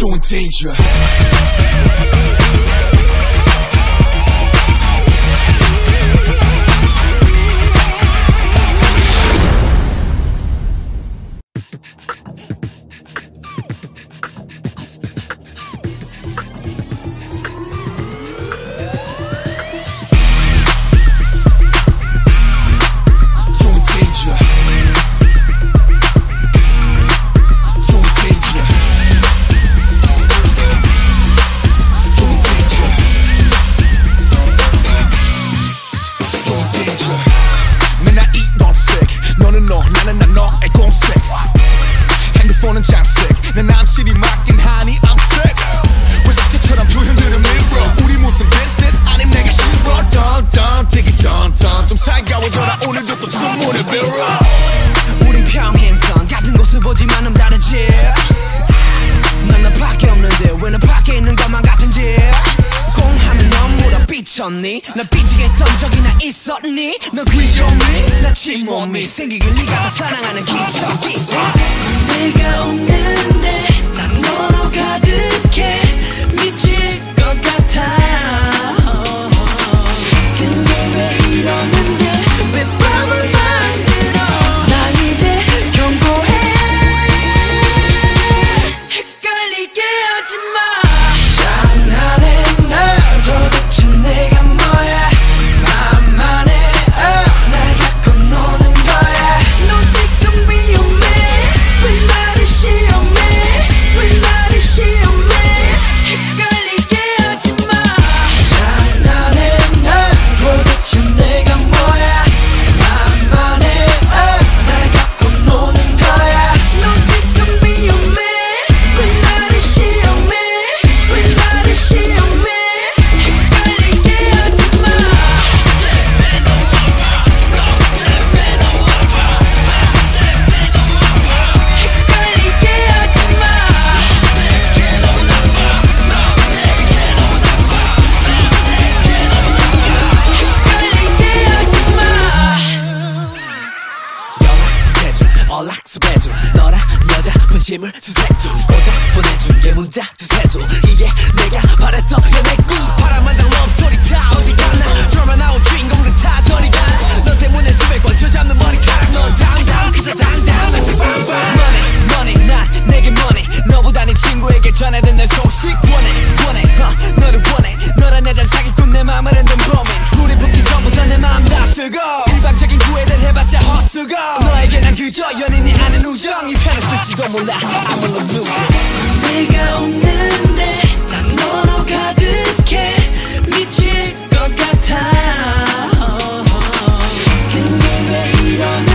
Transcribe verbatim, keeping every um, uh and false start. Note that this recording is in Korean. you in danger. 핸드폰은 장식 내 남친이 맡긴 하니 I'm sick 왜 숙제처럼 표현들은 밀어 우리 무슨 business 아님 내가 싫어 던던 되게 던던 좀 살가워져라 오늘도 또 주문을 빌어 우린 평행선 같은 곳을 보지만 너무 다르지 난 나 밖에 없는데 왜 나 밖에 있는 것만 같은지 공하면 넌 물어 삐쳤니 날 삐지게 했던 적이나 있었니 너 귀여우니 나 침몸이 생기길 네가 다 사랑하는 기적이 내가 없는데 난 너로 가득해 미칠 것 같아 근데 왜 이러는데 왜 밤을 만들어 나 이제 경고해 헷갈리게 하지마 장난해 나 도대체 내가 뭐야 맘만 해어 날 갖고 노는 거야 너 지금 위험해 왜 나를 시험해 왜 나를 시험해 헷갈리게 하지마 장난해 나 도대체 내가 뭐야 맘만 해어 날 갖고 노는 거야 너 지금 위험해 왜 나를 시험해 왜 나를 시험해 헷갈리게 하지마 헷갈리게 하지마 헷갈리게 하지마 연락해준 연락습해준 너랑 여자 분심을 수색중 고작 보내준 게 문자 두세줘 이게 내가 바랬던 연애 꿈 파란만장 럽소리 다 어디 가나 드라마 나온 주인공들 다 저리 가나 너 때문에 수백 번 쥐잡는 머리카락 넌 다운 다운 그저 다운 다운 같이 빵빵 Money money 난 내게 money 너보다 네 친구에게 전해든 내 소식 원해 원해 huh, 너를 원해 너란 여잔 사기꾼 내 맘은 엔든 범인 우리 붙기 전부터 내 맘 다 쓰고 일방적인 구애들 해봤자 헛수고 너에게 난 그저 연인이 아는 우정 이 편을 쓸지도 몰라 I'm a loser 내가 없는데 난 너로 가득해 미칠 것 같아 근데 왜 이런